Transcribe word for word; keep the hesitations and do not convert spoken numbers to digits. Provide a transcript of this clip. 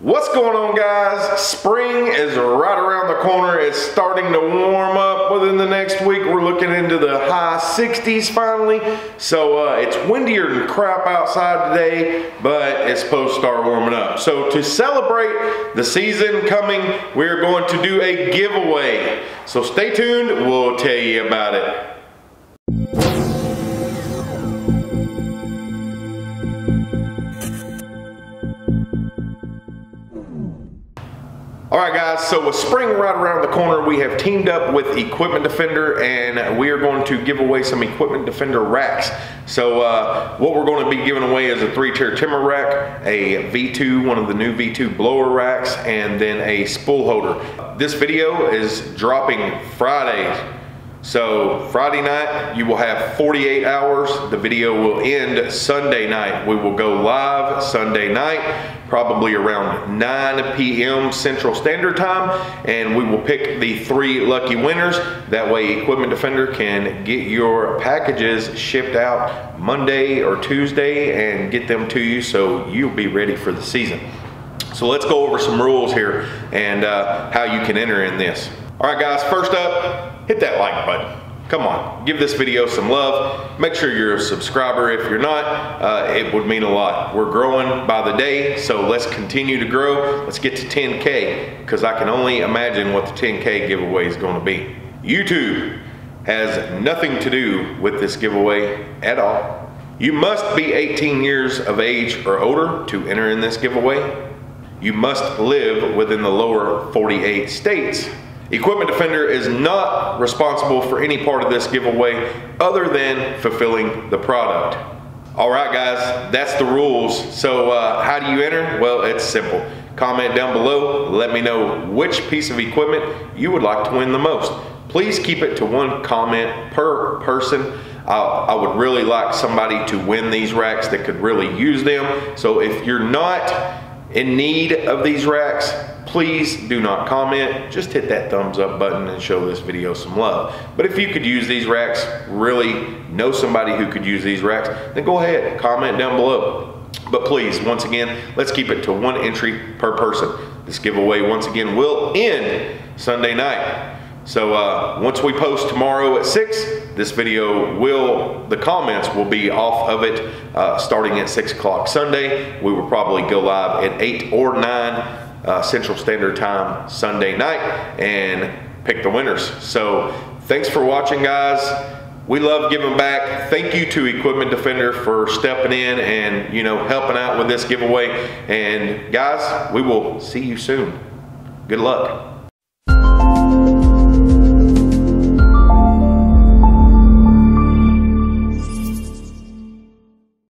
What's going on, guys? Spring is right around the corner. It's starting to warm up. Within the next week we're looking into the high sixties finally. So uh, it's windier than crap outside today, but it's supposed to start warming up. So to celebrate the season coming, we're going to do a giveaway. So stay tuned, we'll tell you about it. Alright guys, so with spring right around the corner, we have teamed up with Equipment Defender and we are going to give away some Equipment Defender racks. So uh, what we're going to be giving away is a three-tier timber rack, a V two, one of the new V two blower racks, and then a spool holder. This video is dropping Friday. So Friday night, you will have forty-eight hours. The video will end Sunday night. We will go live Sunday night, probably around nine P M Central Standard Time, and we will pick the three lucky winners. That way Equipment Defender can get your packages shipped out Monday or Tuesday and get them to you so you'll be ready for the season. So let's go over some rules here and uh, how you can enter in this. All right guys, first up, hit that like button. Come on, give this video some love. Make sure you're a subscriber if you're not. Uh, it would mean a lot. We're growing by the day, so let's continue to grow. Let's get to ten K, because I can only imagine what the ten K giveaway is gonna be. YouTube has nothing to do with this giveaway at all. You must be eighteen years of age or older to enter in this giveaway. You must live within the lower forty-eight states. Equipment Defender is not responsible for any part of this giveaway other than fulfilling the product. All right guys, that's the rules. So uh, how do you enter? Well, it's simple. Comment down below, let me know which piece of equipment you would like to win the most. Please keep it to one comment per person. I would really like somebody to win these racks that could really use them. So if you're not in need of these racks, please do not comment. Just hit that thumbs up button and show this video some love. But if you could use these racks, really know somebody who could use these racks, then go ahead, comment down below. But please, once again, let's keep it to one entry per person. This giveaway, once again, will end Sunday night. So uh, once we post tomorrow at six, this video will, the comments will be off of it uh, starting at six o'clock Sunday. We will probably go live at eight or nine uh, Central Standard Time Sunday night and pick the winners. So thanks for watching, guys. We love giving back. Thank you to Equipment Defender for stepping in and, you know, helping out with this giveaway. And guys, we will see you soon. Good luck.